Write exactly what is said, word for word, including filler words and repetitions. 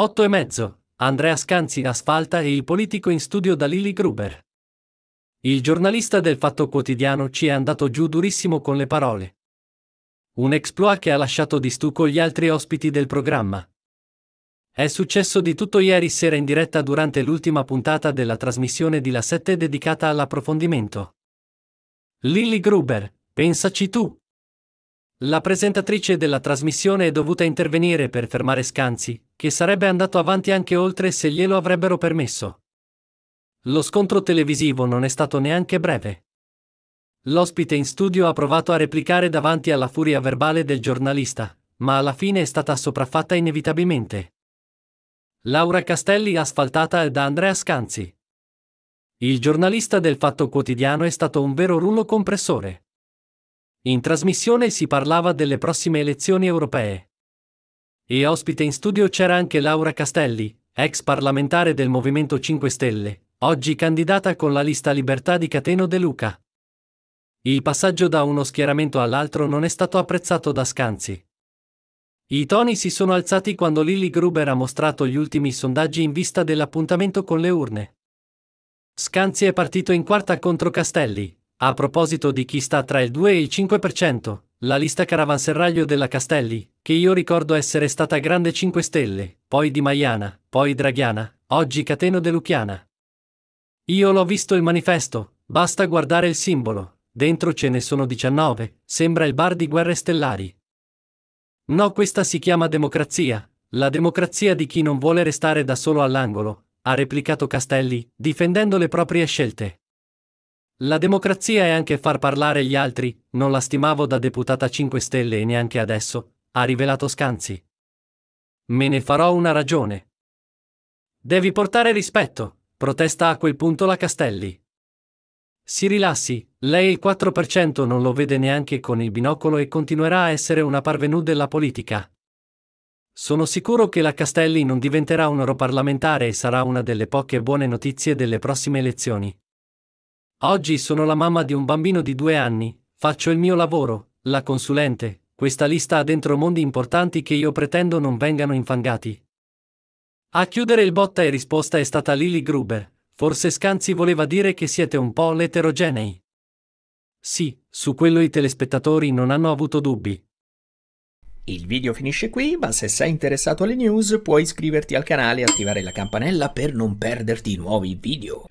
Otto e mezzo. Andrea Scanzi asfalta e il politico in studio da Lilli Gruber. Il giornalista del Fatto Quotidiano ci è andato giù durissimo con le parole. Un exploit che ha lasciato di stucco gli altri ospiti del programma. È successo di tutto ieri sera in diretta durante l'ultima puntata della trasmissione di La sette dedicata all'approfondimento. Lilli Gruber, pensaci tu. La presentatrice della trasmissione è dovuta intervenire per fermare Scanzi, che sarebbe andato avanti anche oltre se glielo avrebbero permesso. Lo scontro televisivo non è stato neanche breve. L'ospite in studio ha provato a replicare davanti alla furia verbale del giornalista, ma alla fine è stata sopraffatta inevitabilmente. Laura Castelli asfaltata da Andrea Scanzi. Il giornalista del Fatto Quotidiano è stato un vero rullo compressore. In trasmissione si parlava delle prossime elezioni europee. E ospite in studio c'era anche Laura Castelli, ex parlamentare del Movimento cinque Stelle, oggi candidata con la lista Libertà di Cateno De Luca. Il passaggio da uno schieramento all'altro non è stato apprezzato da Scanzi. I toni si sono alzati quando Lilli Gruber ha mostrato gli ultimi sondaggi in vista dell'appuntamento con le urne. Scanzi è partito in quarta contro Castelli. A proposito di chi sta tra il due e il cinque per cento, la lista Caravanserraglio della Castelli, che io ricordo essere stata grande cinque Stelle, poi Di Maiana, poi Draghiana, oggi Cateno De Luciana. Io l'ho visto il manifesto, basta guardare il simbolo, dentro ce ne sono diciannove, sembra il bar di Guerre Stellari. No, questa si chiama democrazia, la democrazia di chi non vuole restare da solo all'angolo, ha replicato Castelli, difendendo le proprie scelte. La democrazia è anche far parlare gli altri, non la stimavo da deputata cinque Stelle e neanche adesso, ha rivelato Scanzi. Me ne farò una ragione. Devi portare rispetto, protesta a quel punto la Castelli. Si rilassi, lei il quattro per cento non lo vede neanche con il binocolo e continuerà a essere una parvenue della politica. Sono sicuro che la Castelli non diventerà un europarlamentare e sarà una delle poche buone notizie delle prossime elezioni. Oggi sono la mamma di un bambino di due anni, faccio il mio lavoro, la consulente, questa lista ha dentro mondi importanti che io pretendo non vengano infangati. A chiudere il botta e risposta è stata Lilli Gruber, forse Scanzi voleva dire che siete un po' eterogenei. Sì, su quello i telespettatori non hanno avuto dubbi. Il video finisce qui, ma se sei interessato alle news puoi iscriverti al canale e attivare la campanella per non perderti nuovi video.